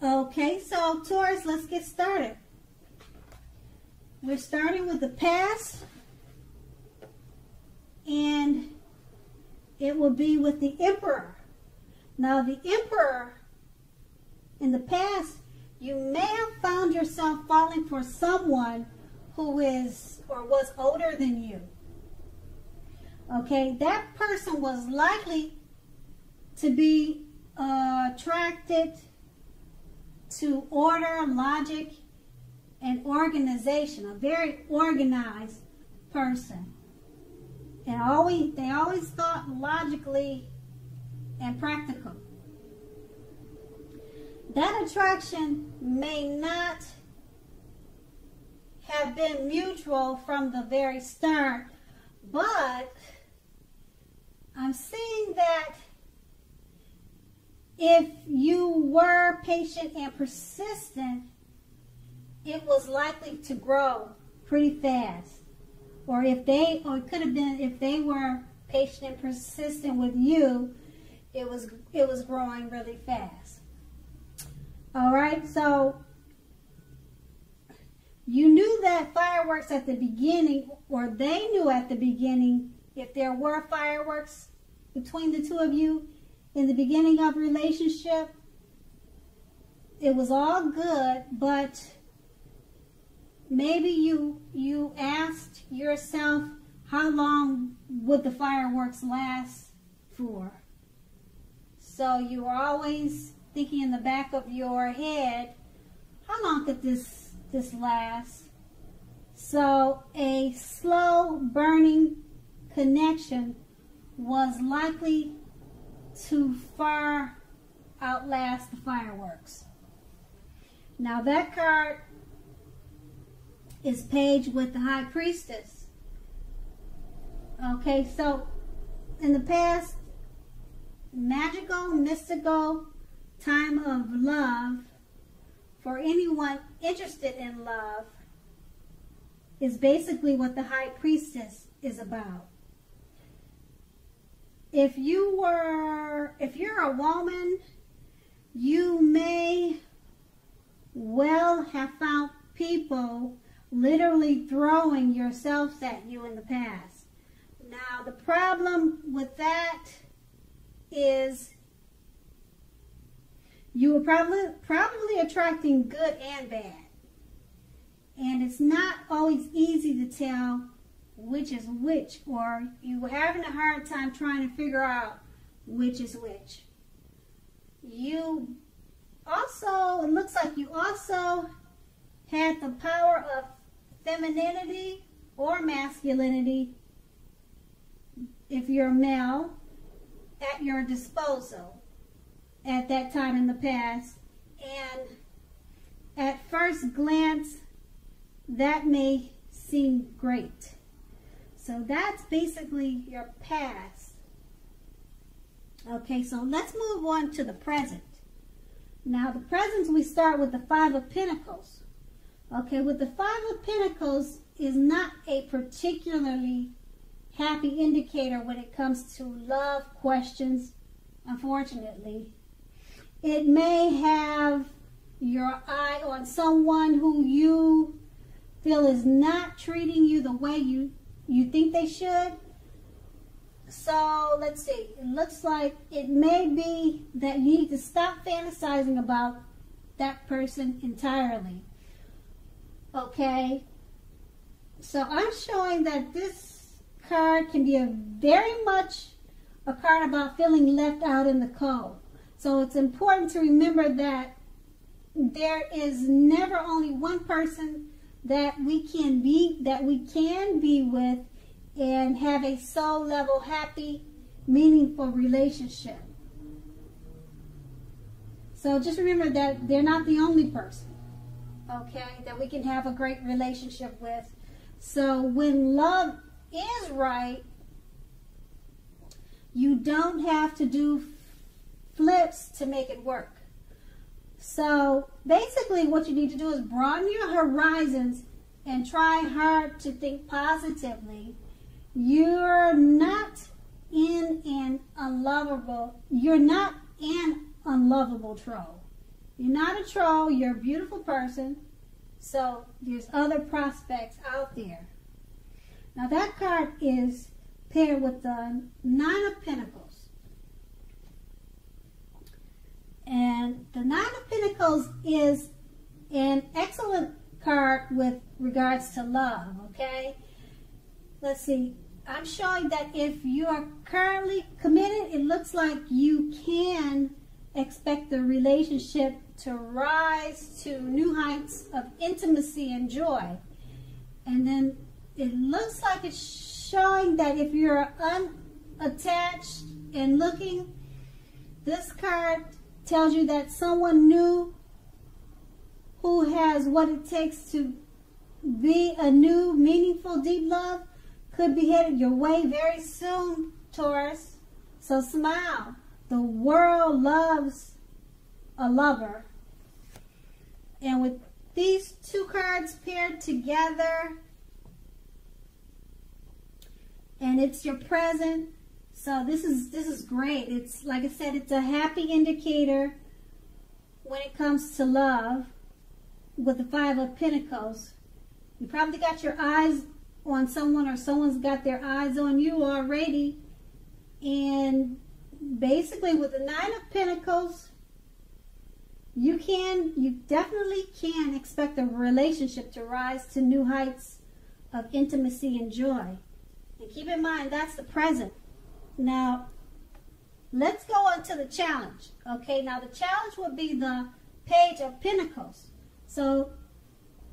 Okay, so Taurus, let's get started. We're starting with the past, and it will be with the Emperor. Now, the Emperor, in the past, you may have found yourself falling for someone who is or was older than you. Okay, that person was likely to be attracted to order, logic, and organization, a very organized person. And they always thought logically and practical. That attraction may not have been mutual from the very start, but I'm seeing that if you were patient and persistent, it was likely to grow pretty fast. If they were patient and persistent with you, it was growing really fast. All right, so you knew that fireworks at the beginning, or they knew at the beginning, if there were fireworks between the two of you in the beginning of relationship, it was all good, but maybe you asked yourself, how long would the fireworks last for? So you were always thinking in the back of your head, how long could this last? So a slow burning connection was likely to far outlast the fireworks. Now that card is Page with the High Priestess. Okay, so in the past, magical, mystical time of love for anyone interested in love is basically what the High Priestess is about. If you're a woman, you may well have found people literally throwing yourselves at you in the past. Now, the problem with that is you were probably attracting good and bad. And it's not always easy to tell which is which, or you were having a hard time trying to figure out which is which. You also, it looks like you also had the power of femininity or masculinity, if you're male, at your disposal at that time in the past. And at first glance, that may seem great. So that's basically your past. Okay, so let's move on to the present. Now, the present, we start with the Five of Pentacles. Okay, with the Five of Pentacles is not a particularly happy indicator when it comes to love questions, unfortunately. It may have your eye on someone who you feel is not treating you the way you think they should. So, let's see. It looks like it may be that you need to stop fantasizing about that person entirely. Okay, so I'm showing that this card can be very much a card about feeling left out in the cold. So it's important to remember that there is never only one person that we can be with and have a soul level, happy, meaningful relationship. So just remember that they're not the only person, okay, that we can have a great relationship with. So when love is right, you don't have to do flips to make it work. So basically what you need to do is broaden your horizons and try hard to think positively. You're not an unlovable troll. You're not a troll, you're a beautiful person, so there's other prospects out there. Now that card is paired with the Nine of Pentacles. And the Nine of Pentacles is an excellent card with regards to love, okay? Let's see. I'm showing that if you are currently committed, it looks like you can expect the relationship to rise to new heights of intimacy and joy. And then it looks like it's showing that if you're unattached and looking, this card tells you that someone new who has what it takes to be a new, meaningful, deep love could be headed your way very soon, Taurus. So smile. The world loves a lover. And with these two cards paired together, and it's your present, so this is great. It's like I said, it's a happy indicator when it comes to love with the Five of Pentacles. You probably got your eyes on someone, or someone's got their eyes on you already. And basically with the Nine of Pentacles, you definitely can expect the relationship to rise to new heights of intimacy and joy. And keep in mind, that's the present. Now, let's go on to the challenge. Okay, now the challenge would be the Page of Pentacles. So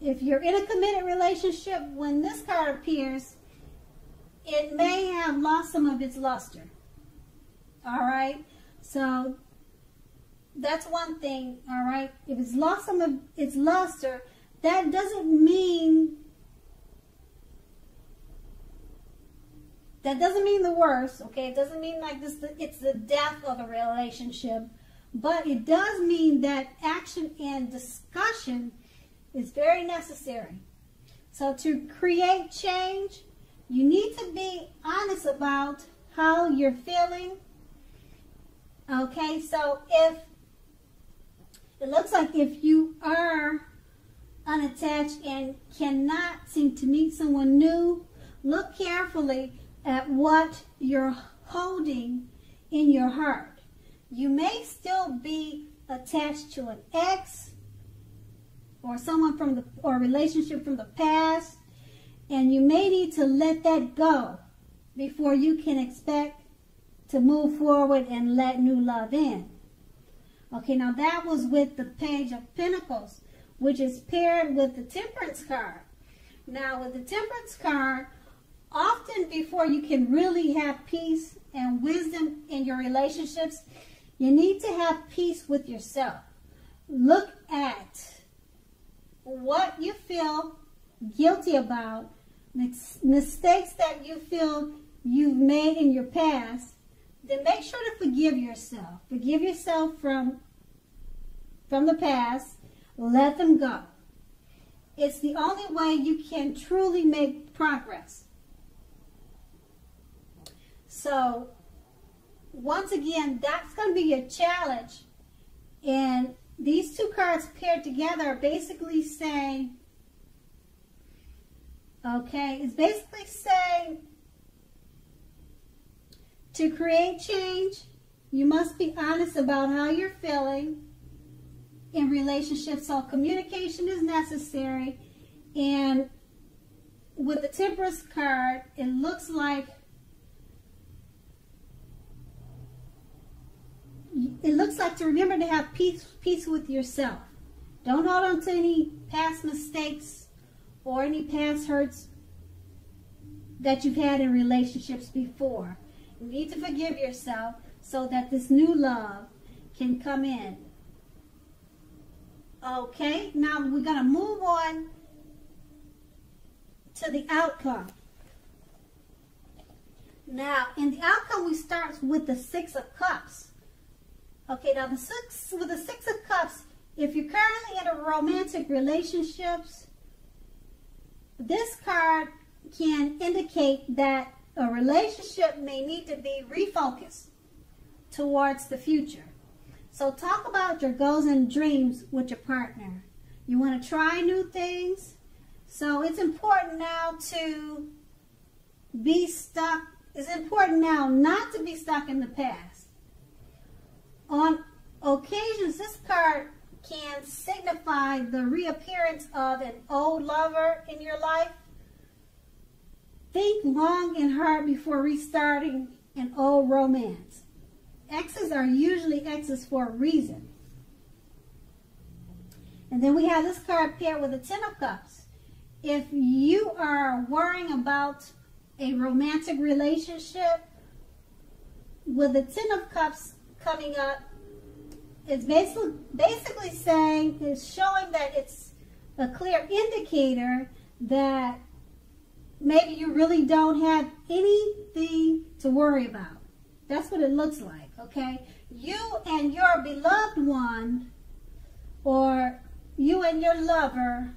if you're in a committed relationship, when this card appears, it may have lost some of its luster. All right, so that's one thing. All right, if it's lost some of its luster, that doesn't mean the worst. Okay, it doesn't mean like this. It's the death of a relationship, but it does mean that action and discussion is very necessary. So to create change, you need to be honest about how you're feeling. Okay, so if it looks like if you are unattached and cannot seem to meet someone new, look carefully at what you're holding in your heart. You may still be attached to an ex or someone from the, or a relationship from the past, and you may need to let that go before you can expect to move forward and let new love in. Okay, now that was with the Page of Pentacles, which is paired with the Temperance card. Now with the Temperance card, often before you can really have peace and wisdom in your relationships, you need to have peace with yourself. Look at what you feel guilty about, mistakes that you feel you've made in your past. Then make sure to forgive yourself. Forgive yourself from the past. Let them go. It's the only way you can truly make progress. So, once again, that's going to be your challenge. And these two cards paired together are basically saying, okay, it's basically saying, to create change, you must be honest about how you're feeling in relationships. So communication is necessary. And with the Temperance card, it looks like to remember to have peace with yourself. Don't hold on to any past mistakes or any past hurts that you've had in relationships before. You need to forgive yourself so that this new love can come in. Okay, now we're going to move on to the outcome. Now, in the outcome, we start with the Six of Cups. Okay, now with the Six of Cups, if you're currently in a romantic relationship, this card can indicate that a relationship may need to be refocused towards the future. So talk about your goals and dreams with your partner. You want to try new things. So it's important now to be stuck. It's important now not to be stuck in the past. On occasions, this card can signify the reappearance of an old lover in your life. Think long and hard before restarting an old romance. Exes are usually exes for a reason. And then we have this card paired with the 10 of Cups. If you are worrying about a romantic relationship, with the 10 of Cups coming up, it's basically saying, it's showing that it's a clear indicator that maybe you really don't have anything to worry about. That's what it looks like, okay? You and your beloved one, or you and your lover,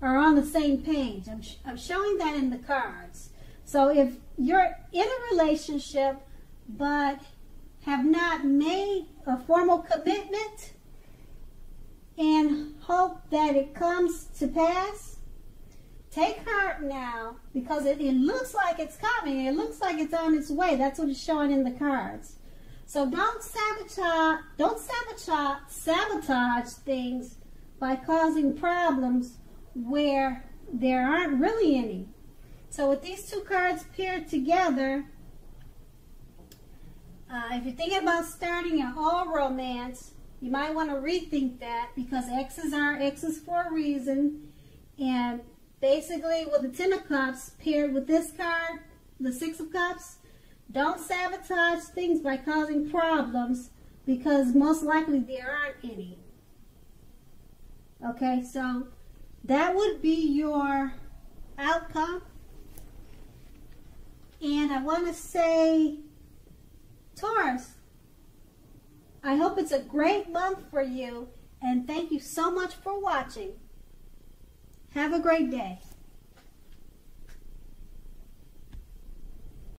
are on the same page. I'm showing that in the cards. So if you're in a relationship but have not made a formal commitment and hope that it comes to pass, take heart now, because it looks like it's coming. It looks like it's on its way. That's what it's showing in the cards. So don't sabotage things by causing problems where there aren't really any. So with these two cards paired together, if you're thinking about starting an all romance, you might want to rethink that, because exes are exes for a reason. And basically, with the 10 of Cups paired with this card, the 6 of Cups, don't sabotage things by causing problems, because most likely there aren't any. Okay, so that would be your outcome. And I want to say, Taurus, I hope it's a great month for you, and thank you so much for watching. Have a great day.